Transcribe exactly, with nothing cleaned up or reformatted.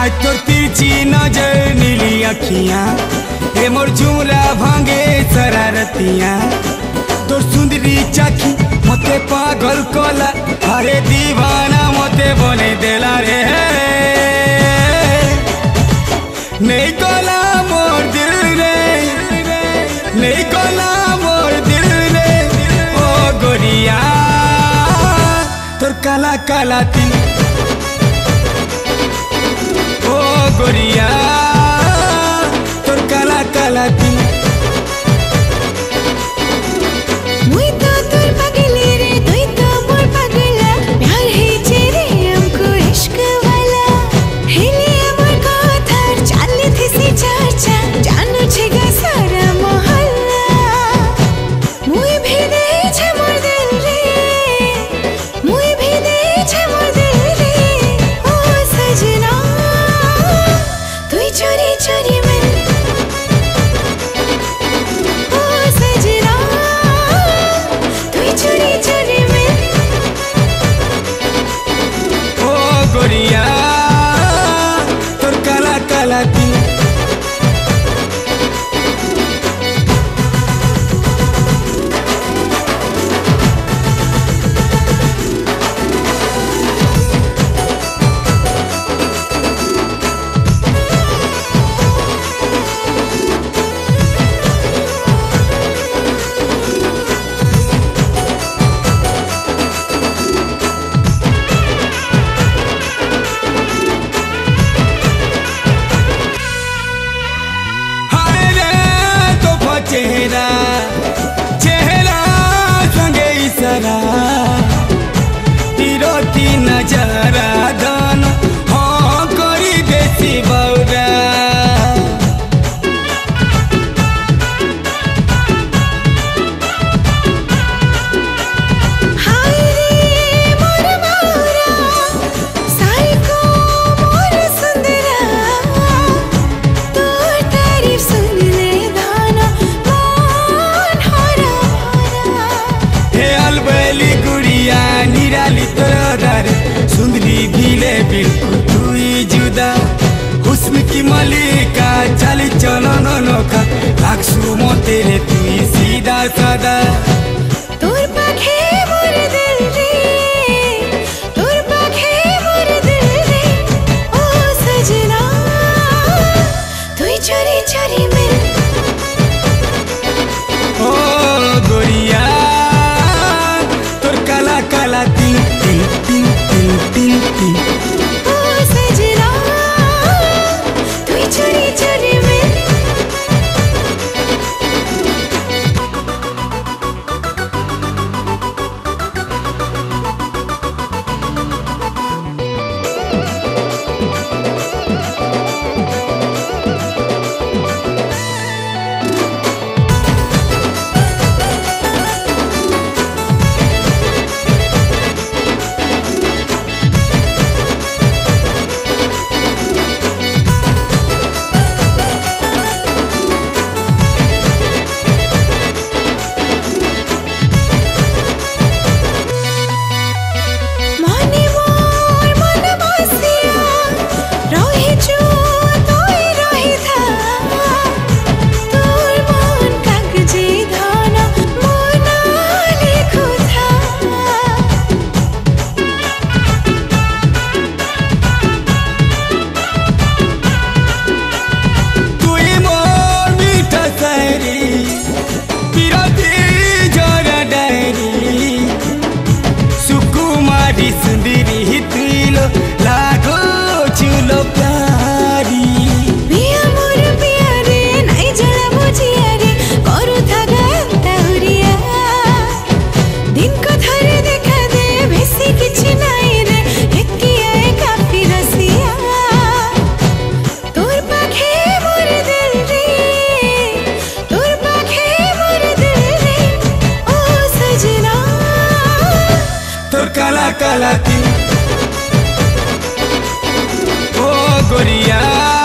आज तोर तिरछी नजर नीली अखियां हे मोर झुमरा भांगे शरारतियां। तोर सुंदरी चाखी मते पागल कोला, अरे दीवाना मते बने देला रे। नहीं कोला मोर दिल रे, नहीं कोला मोर दिल रे। ओ गोरिया तोर काला काला तिल, गोरिया तोर काला काला तिल। मुई तो तोर पागल रे, तुई तो मोर पागला। प्यार है चेरे हमको इश्क वाला। हेली अमर कथा चाले थी सी चर्चा, जानो छेगा सारा मोहल्ला। मुई भी दे छे मोर दिल रे, मुई भी दे छे मोर दिल रे। ओ सजना चोरी चोरी में ओ सजना, तू चोरी चोरी में। ओ गोरिया तोर काला काला तिल। चेहरा चेहरा संगे इशारा, तिरोती नजारा दान हाँ करी देसी बौरा। निराली तोरादार सुंदरी भीले बिल्कुल तू ही जुदा। हुस्न की मलिका चाली चलो नौका, लाखसू मो तेरे तू ही सीधा सादा। तोर पाखे मोर दिल रे, तोर पाखे मोर दिल रे। ओ सजना तू ही चोरी चोरी में। ओ गोरिया काला तिल तिल तिल तिल तिल तिल। ओ सजना तू चोरी चोरी में। काला काला तिल, ओ गोरिया।